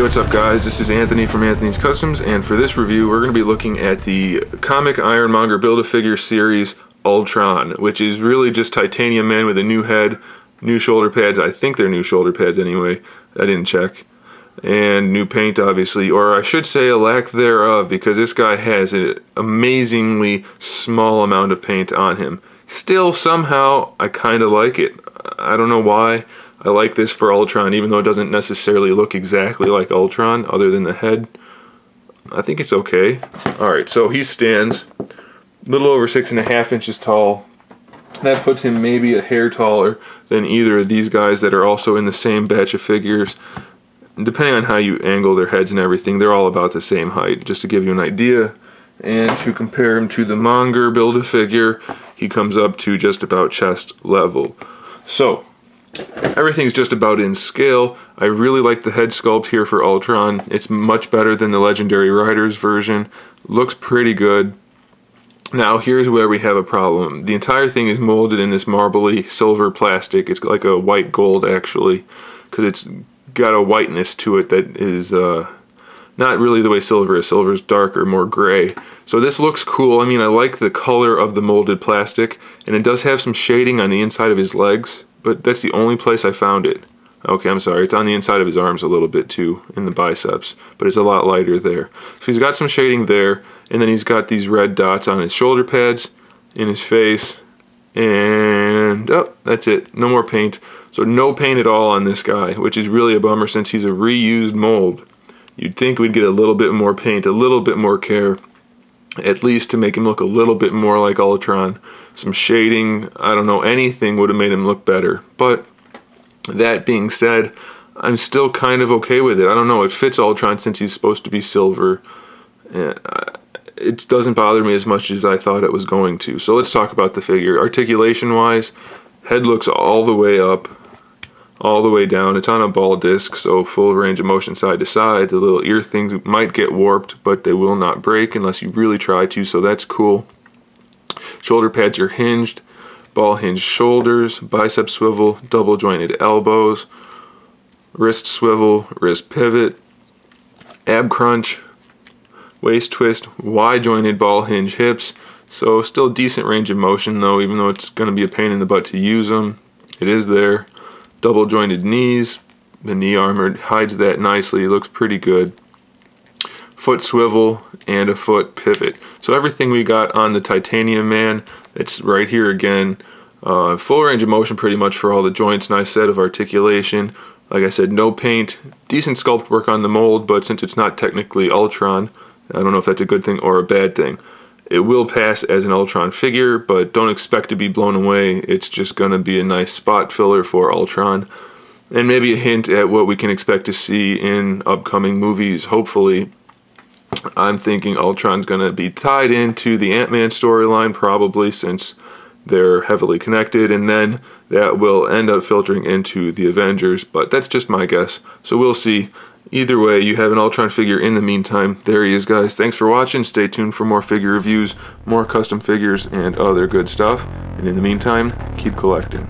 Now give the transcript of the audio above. Hey, what's up guys? This is Anthony from Anthony's Customs, and for this review we're going to be looking at the comic Ironmonger Build-A-Figure series Ultron, which is really just Titanium Man with a new head, new shoulder pads. I think they're new shoulder pads anyway. I didn't check. And new paint, obviously, or I should say a lack thereof, because this guy has an amazingly small amount of paint on him. Still, somehow, I kind of like it. I don't know why. I like this for Ultron, even though it doesn't necessarily look exactly like Ultron, other than the head. I think it's okay. Alright, so he stands a little over 6.5 inches tall. That puts him maybe a hair taller than either of these guys that are also in the same batch of figures. Depending on how you angle their heads and everything, they're all about the same height, just to give you an idea. And to compare him to the Monger Build-A-Figure, he comes up to just about chest level. So, everything's just about in scale. I really like the head sculpt here for Ultron. It's much better than the Legendary Riders version. Looks pretty good. Now here's where we have a problem. The entire thing is molded in this marbly silver plastic. It's like a white gold actually, because it's got a whiteness to it that is not really the way silver is. Silver is darker, more gray. So this looks cool. I mean, I like the color of the molded plastic, and it does have some shading on the inside of his legs. But that's the only place I found it. Okay, I'm sorry, it's on the inside of his arms a little bit too, in the biceps, but it's a lot lighter there. So he's got some shading there, and then he's got these red dots on his shoulder pads, in his face, and oh, that's it, no more paint. So no paint at all on this guy, which is really a bummer since he's a reused mold. You'd think we'd get a little bit more paint, a little bit more care, at least to make him look a little bit more like Ultron. Some shading, I don't know, anything would have made him look better. But that being said, I'm still kind of okay with it. I don't know, it fits Ultron since he's supposed to be silver. It doesn't bother me as much as I thought it was going to. So let's talk about the figure. Articulation-wise, head looks all the way up, all the way down. It's on a ball disc, so full range of motion side to side. The little ear things might get warped, but they will not break unless you really try to, so that's cool. Shoulder pads are hinged, ball hinge shoulders, bicep swivel, double jointed elbows, wrist swivel, wrist pivot, ab crunch, waist twist, wide jointed ball hinge hips. So still decent range of motion though, even though it's going to be a pain in the butt to use them. It is there. Double jointed knees, the knee armor hides that nicely, it looks pretty good. Foot swivel and a foot pivot. So everything we got on the Titanium Man, it's right here again. Full range of motion pretty much for all the joints, nice set of articulation. Like I said, no paint, decent sculpt work on the mold, but since it's not technically Ultron, I don't know if that's a good thing or a bad thing. It will pass as an Ultron figure, but don't expect to be blown away. It's just gonna be a nice spot filler for Ultron. And maybe a hint at what we can expect to see in upcoming movies, hopefully. I'm thinking Ultron's going to be tied into the Ant-Man storyline probably, since they're heavily connected, and then that will end up filtering into the Avengers, but that's just my guess. So we'll see. Either way, you have an Ultron figure in the meantime. There he is, guys. Thanks for watching. Stay tuned for more figure reviews, more custom figures, and other good stuff. And in the meantime, keep collecting.